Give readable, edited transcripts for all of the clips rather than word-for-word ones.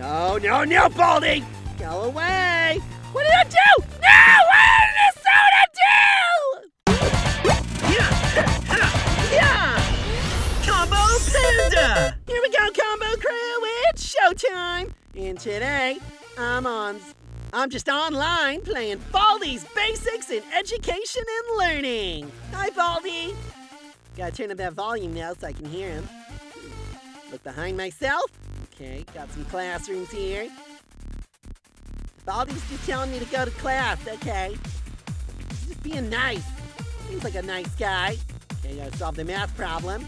No, no, no, Baldi! Go away! What did I do? No! What did I do? Yeah! Combo Panda! Here we go, Combo Crew! It's showtime! And today, I'm just online playing Baldi's Basics in Education and Learning. Hi, Baldi. Gotta turn up that volume now so I can hear him. Look behind myself. Okay, got some classrooms here. Baldi's just telling me to go to class, okay. Just being nice. Seems like a nice guy. Okay, gotta solve the math problem.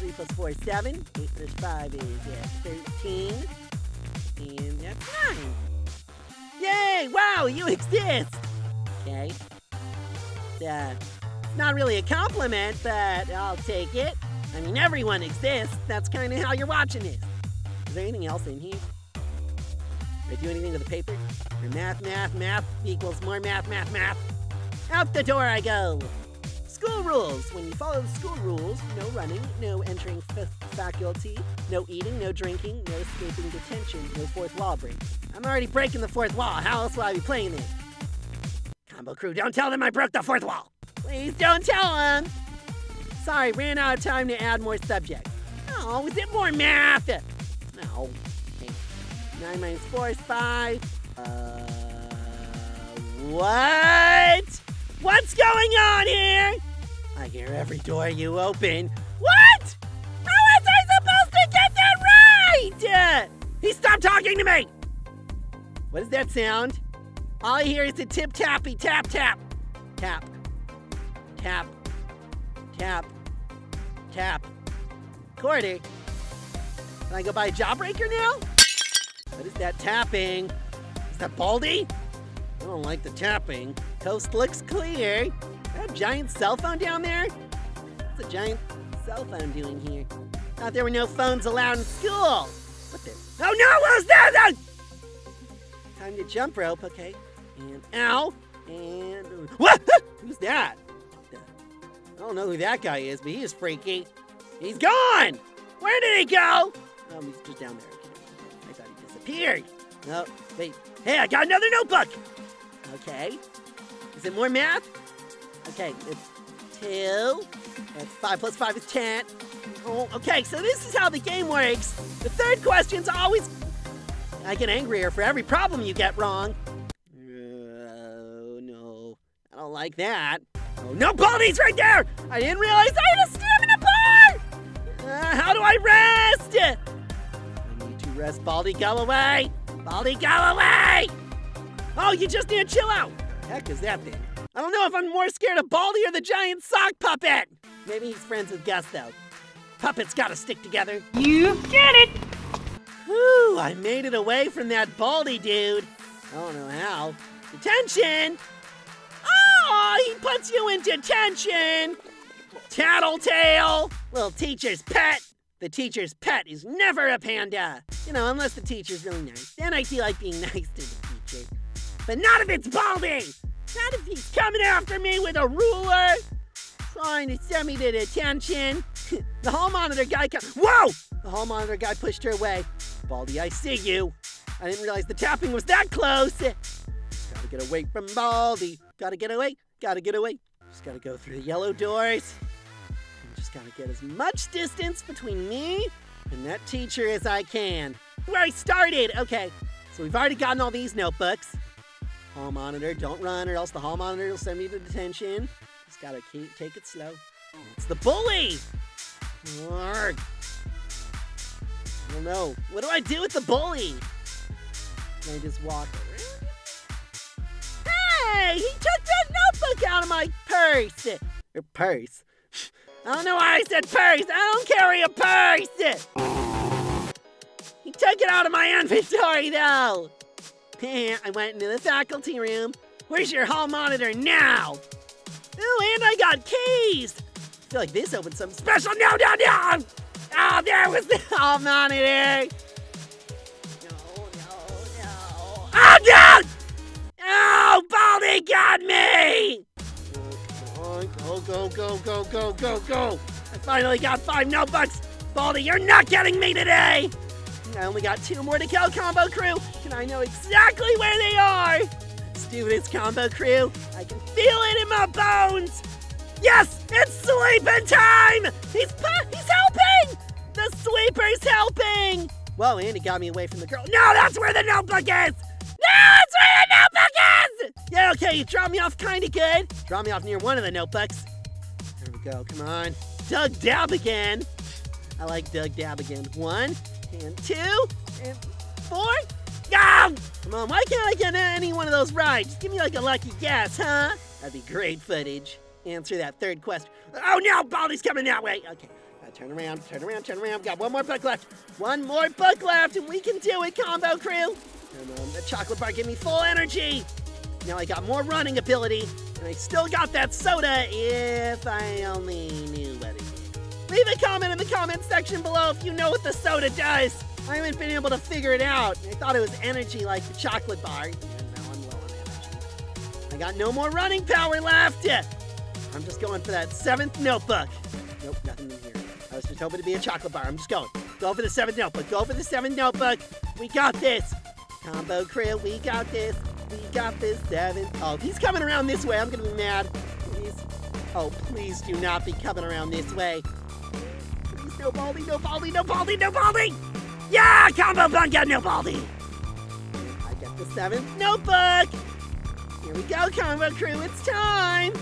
3 + 4 is 7. 8 + 5 is 13. And that's 9. Yay! Wow, you exist! Okay. It's not really a compliment, but I'll take it. I mean, everyone exists. That's kind of how you're watching this. Is there anything else in here? Did I do anything to the paper? Or math equals more math. Out the door I go! School rules. When you follow the school rules, no running, no entering fifth faculty, no eating, no drinking, no escaping detention, no fourth wall break. I'm already breaking the fourth wall. How else will I be playing this? Combo Crew, don't tell them I broke the fourth wall. Please don't tell them. Sorry, ran out of time to add more subjects. Oh, is it more math? No. Okay. 9 - 4 is 5. What? What's going on here? I hear every door you open. What? How was I supposed to get that right? He stopped talking to me. What does that sound? All I hear is a tip-tappy tap-tap. Tap. Tap. Tap. Tap. Cordy. Can I go buy a Jawbreaker now? What is that tapping? Is that Baldi? I don't like the tapping. Coast looks clear. Is that a giant cell phone down there? What's a giant cell phone doing here? Thought there were no phones allowed in school. What the? Oh no, what was that? Time to jump rope, okay. And ow, and what? Who's that? I don't know who that guy is, but he is freaky. He's gone! Where did he go? Oh, he's just down there. I thought he disappeared. No, wait. Hey, I got another notebook! Okay. Is it more math? Okay, it's 2. That's 5 + 5 is 10. Oh, okay, so this is how the game works. The third question's always... I get angrier for every problem you get wrong. Oh, no. I don't like that. Oh, no, Baldi's right there! I didn't realize I had a stamina bar! How do I rest? I need to rest, Baldi. Go away! Baldi, go away! Oh, you just need to chill out. The heck is that thing? I don't know if I'm more scared of Baldi or the giant sock puppet. Maybe he's friends with Gus, though. Puppets gotta stick together. You get it! Whew, I made it away from that Baldi dude. I don't know how. Detention! Oh, he puts you in detention! Tattletale! Little teacher's pet. The teacher's pet is never a panda. You know, unless the teacher's really nice. Then I feel like being nice to the teacher. But not if it's Baldi! Not if he's coming after me with a ruler, trying to send me to detention. The hall monitor guy whoa! The hall monitor guy pushed her away. Baldi, I see you. I didn't realize the tapping was that close. Gotta get away from Baldi. Gotta get away. Gotta get away. Just gotta go through the yellow doors. Just gotta get as much distance between me and that teacher as I can. Where I started! Okay, so we've already gotten all these notebooks. Hall monitor, don't run or else the hall monitor will send me to detention. Just gotta take it slow. It's the bully! Arrgh. I don't know. What do I do with the bully? Can I just walk around? Hey! He took that notebook out of my purse! Your purse? I don't know why I said purse! I don't carry a purse! He took it out of my inventory, though! I went into the faculty room. Where's your hall monitor now? Ooh, and I got keys! I feel like this opened something special. No! Oh, there was the hall monitor! No! Oh, no! Oh, Baldi got me! Go! I finally got 5 notebooks! Baldi, you're not getting me today! I only got 2 more to go, Combo Crew, and I know exactly where they are! Students, Combo Crew, I can feel it in my bones! Yes, it's sleeping time! He's helping! The sweeper's helping! Whoa, and he got me away from the girl. No, that's where the notebook is! Yeah, okay, you dropped me off kinda good. Dropped me off near one of the notebooks. There we go, come on. Doug Dab again. I like Doug Dab again. 1, and 2, and 4. Ah! Come on, why can't I get any one of those right? Just give me like a lucky guess, huh? That'd be great footage. Answer that third question. Oh no, Baldi's coming that way. Okay, turn around. Got one more book left. One more book left and we can do it, Combo Crew. Come on, the chocolate bar gave me full energy. Now I got more running ability, and I still got that soda if I only knew what it did. Leave a comment in the comment section below if you know what the soda does. I haven't been able to figure it out. I thought it was energy like the chocolate bar, and now I'm low on energy. I got no more running power left. I'm just going for that 7th notebook. Nope, nothing in here. I was just hoping to be a chocolate bar. I'm just going. Go for the 7th notebook. Go for the 7th notebook. We got this. Combo Crew, we got this. We got this 7th. Oh, he's coming around this way. I'm gonna be mad. Please. Oh, please do not be coming around this way. Please, no Baldi, no Baldi, no Baldi, no Baldi! Yeah, Combo Bunga, no Baldi! I got the 7th notebook! Here we go, Combo Crew, it's time!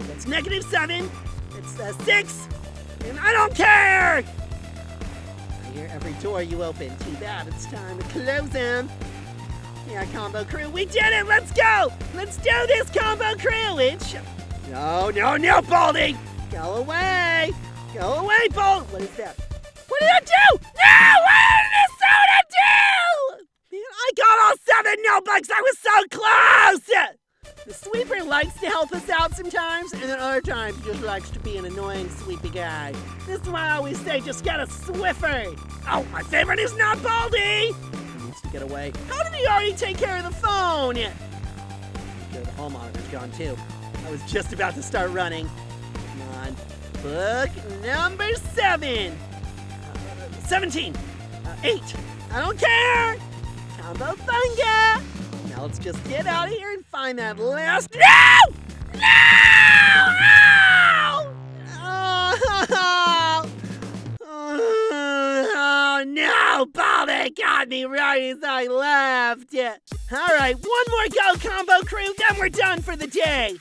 That's -7. It's 6. And I don't care! I hear every door you open. Too bad, it's time to close them. Yeah, Combo Crew, we did it! Let's go! Let's do this, Combo Crew! It's... No, Baldi! Go away! Go away, Baldi! What is that? What did I do? No! What did the soda do? Man, I got all 7 notebooks! I was so close! The sweeper likes to help us out sometimes, and then other times just likes to be an annoying sweepy guy. This is why I always say just get a Swiffer! Oh, my favorite is not Baldi! To get away. How did he already take care of the phone? The hall monitor's gone too. I was just about to start running. Come on. Book number 7. 17. 8. I don't care. Combo Funga. Now let's just get out of here and find that last. No! Oh! Oh no, Baldi got me right as I left. All right, one more go, Combo Crew, then we're done for the day.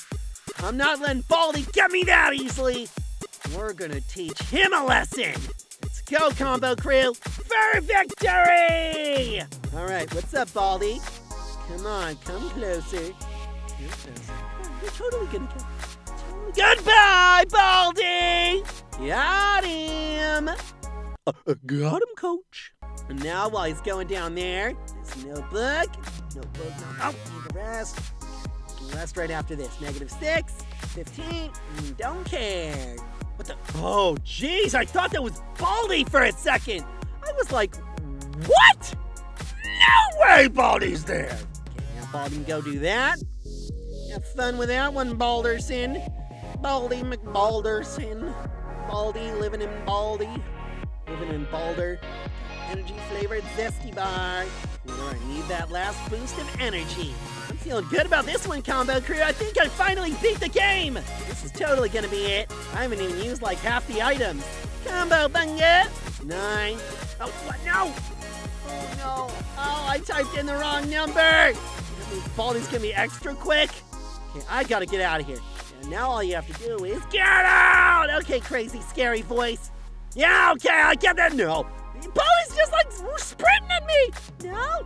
I'm not letting Baldi get me that easily. We're gonna teach him a lesson. Let's go, Combo Crew, for victory! All right, what's up, Baldi? Come on, come closer. Come closer. You're totally gonna get it. Goodbye, Baldi! Got him! Got him, coach. And now, while he's going down there, there's notebook. Oh, need to rest. Rest right after this. -6, 15. Don't care. What the? Oh, jeez! I thought that was Baldi for a second. I was like, what? No way, Baldi's there. Okay, now Baldi can go do that. Have fun with that one, Balderson. Baldi McBalderson. Baldi living in Baldi. Living in Balder, energy flavored zesty bar. Well, I need that last boost of energy. I'm feeling good about this one, Combo Crew. I think I finally beat the game. This is totally gonna be it. I haven't even used like half the items. Combo Bunga. 9. Oh, what? No. Oh, no. Oh, I typed in the wrong number. Baldi's gonna be extra quick. Okay, I gotta get out of here. And now all you have to do is get out. Okay, crazy, scary voice. Yeah, okay, I get that. No. Baldi's just like sprinting at me. No.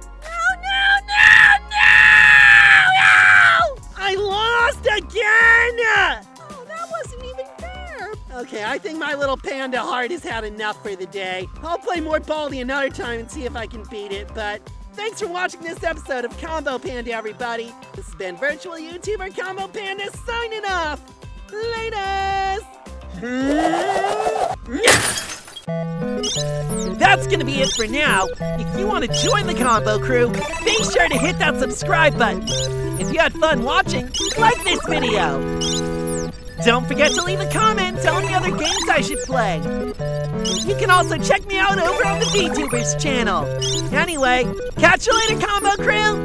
I lost again. Oh, that wasn't even fair. Okay, I think my little panda heart has had enough for the day. I'll play more Baldi another time and see if I can beat it, but thanks for watching this episode of Combo Panda, everybody. This has been Virtual YouTuber Combo Panda signing off. Latest. That's gonna be it for now. If you want to join the Combo Crew, be sure to hit that subscribe button. If you had fun watching, like this video. Don't forget to leave a comment telling me other games I should play. You can also check me out over on the VTubers channel. Anyway, catch you later, Combo Crew!